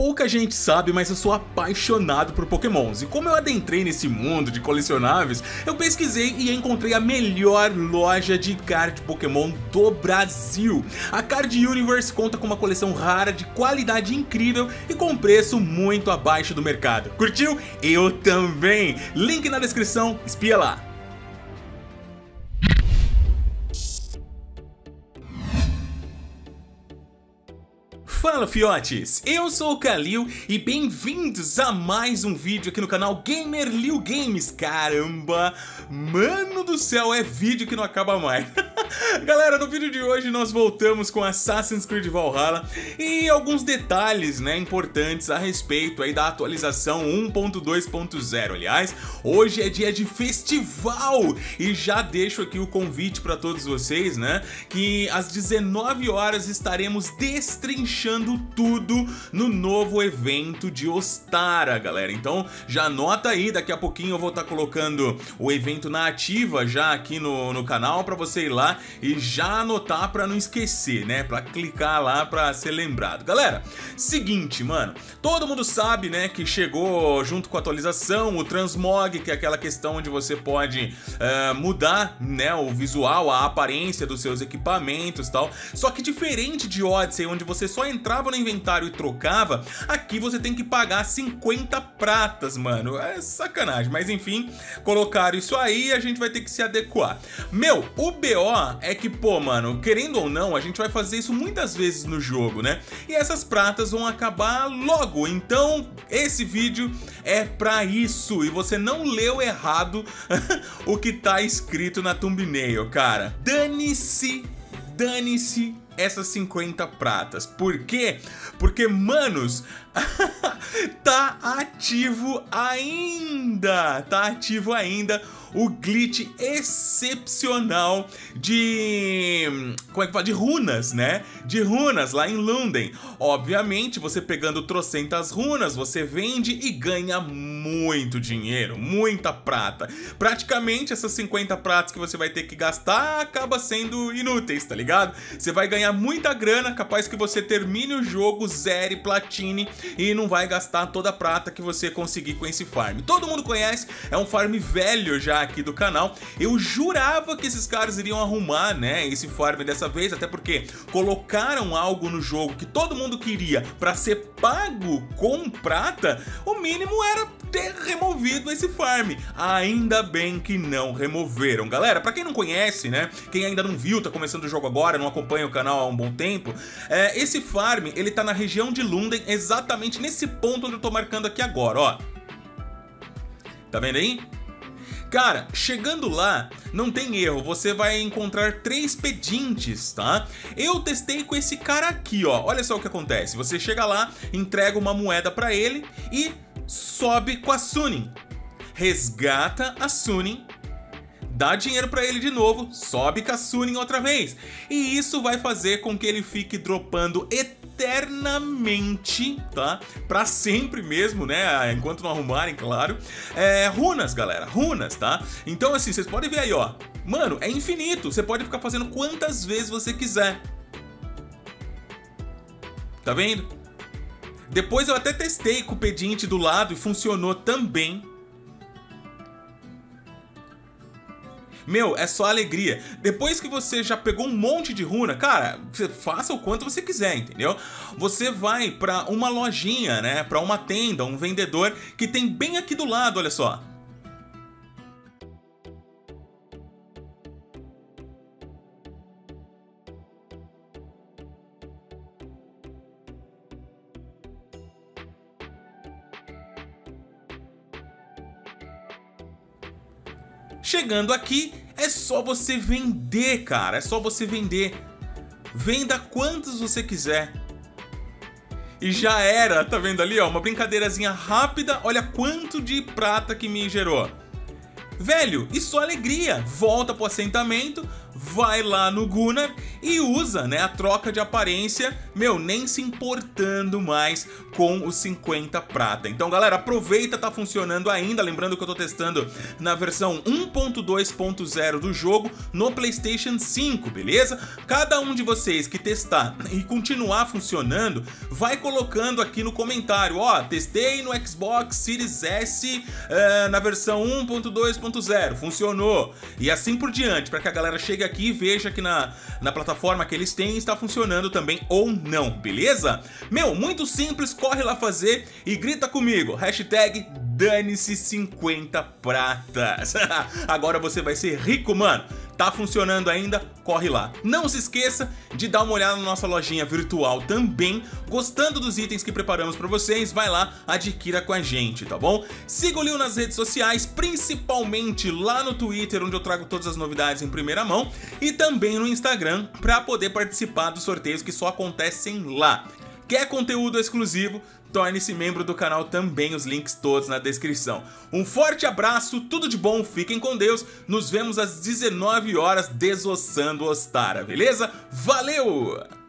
pouca gente sabe, mas eu sou apaixonado por Pokémons. E como eu adentrei nesse mundo de colecionáveis, eu pesquisei e encontrei a melhor loja de card Pokémon do Brasil. A Card Universe conta com uma coleção rara, de qualidade incrível e com preço muito abaixo do mercado. Curtiu? Eu também! Link na descrição, espia lá! Fala, fiotes! Eu sou o Kalil e bem-vindos a mais um vídeo aqui no canal GamerLilGames. Caramba, mano do céu, é vídeo que não acaba mais. Galera, no vídeo de hoje nós voltamos com Assassin's Creed Valhalla e alguns detalhes, né, importantes a respeito aí da atualização 1.2.0. Aliás, hoje é dia de festival e já deixo aqui o convite para todos vocês, né, que às 19 horas estaremos destrinchando tudo no novo evento de Ostara, galera. Então, já anota aí, daqui a pouquinho eu vou estar colocando o evento na ativa já aqui no canal para você ir lá e já anotar pra não esquecer, né? Pra clicar lá pra ser lembrado. Galera, seguinte, mano, todo mundo sabe, né, que chegou junto com a atualização o Transmog, que é aquela questão onde você pode mudar, né, o visual, a aparência dos seus equipamentos e tal. Só que diferente de Odyssey, onde você só entrava no inventário e trocava, aqui você tem que pagar 50 pratas, mano. É sacanagem, mas enfim, colocaram isso aí e a gente vai ter que se adequar. Meu, o BO é que, pô, mano, querendo ou não, a gente vai fazer isso muitas vezes no jogo, né? E essas pratas vão acabar logo, então esse vídeo é pra isso. E você não leu errado o que tá escrito na thumbnail, cara. Dane-se, dane-se essas 50 pratas. Por quê? Porque, manos, tá ativo ainda, o glitch excepcional de... como é que fala? De runas, né? De runas lá em London. Obviamente, você pegando trocentas runas, você vende e ganha muito dinheiro, muita prata. Praticamente, essas 50 pratas que você vai ter que gastar acaba sendo inúteis, tá ligado? Você vai ganhar muita grana, capaz que você termine o jogo, zere, platine e não vai gastar toda a prata que você conseguir com esse farm. Todo mundo conhece, é um farm velho já aqui do canal. Eu jurava que esses caras iriam arrumar, né, esse farm dessa vez, até porque colocaram algo no jogo que todo mundo queria para ser pago com prata. O mínimo era ter removido esse farm. Ainda bem que não removeram. Galera, para quem não conhece, né, quem ainda não viu, tá começando o jogo agora, não acompanha o canal há um bom tempo, esse farm, ele tá na região de London, exatamente nesse ponto onde eu tô marcando aqui agora, ó. Tá vendo aí? Cara, chegando lá, não tem erro, você vai encontrar 3 pedintes, tá? Eu testei com esse cara aqui, ó. Olha só o que acontece. Você chega lá, entrega uma moeda pra ele e sobe com a Sunin. Resgata a Sunin, dá dinheiro pra ele de novo, sobe com a Sunin outra vez. E isso vai fazer com que ele fique dropando eternamente, tá? Pra sempre mesmo, né? Enquanto não arrumarem, claro. Runas, galera, runas, tá? Então, assim, vocês podem ver aí, ó. Mano, é infinito. Você pode ficar fazendo quantas vezes você quiser. Tá vendo? Depois eu até testei com o pedinte do lado e funcionou também. Meu, é só alegria. Depois que você já pegou um monte de runa, cara, você faça o quanto você quiser, entendeu? Você vai pra uma lojinha, né? Pra uma tenda, um vendedor que tem bem aqui do lado, olha só. Chegando aqui, é só você vender, cara. É só você vender. Venda quantos você quiser. E já era, tá vendo ali, ó? Uma brincadeirazinha rápida. Olha quanto de prata que me gerou. Velho, isso é alegria. Volta pro assentamento, vai lá no Gunnar e usa, né, a troca de aparência, meu, nem se importando mais com os 50 prata. Então, galera, aproveita, tá funcionando ainda, lembrando que eu tô testando na versão 1.2.0 do jogo no PlayStation 5, beleza? Cada um de vocês que testar e continuar funcionando, vai colocando aqui no comentário, ó, testei no Xbox Series S na versão 1.2.0, funcionou, e assim por diante, para que a galera chegue aqui e veja que na plataforma que eles têm está funcionando também ou não, beleza? Meu, muito simples, corre lá fazer e grita comigo, hashtag DANE-SE 50 pratas. Agora você vai ser rico, mano. Tá funcionando ainda? Corre lá. Não se esqueça de dar uma olhada na nossa lojinha virtual também. Gostando dos itens que preparamos para vocês, vai lá, adquira com a gente, tá bom? Siga o Lil nas redes sociais, principalmente lá no Twitter, onde eu trago todas as novidades em primeira mão, e também no Instagram, para poder participar dos sorteios que só acontecem lá. Quer conteúdo exclusivo? Torne-se membro do canal também, os links todos na descrição. Um forte abraço, tudo de bom, fiquem com Deus, nos vemos às 19 horas desossando Ostara, beleza? Valeu!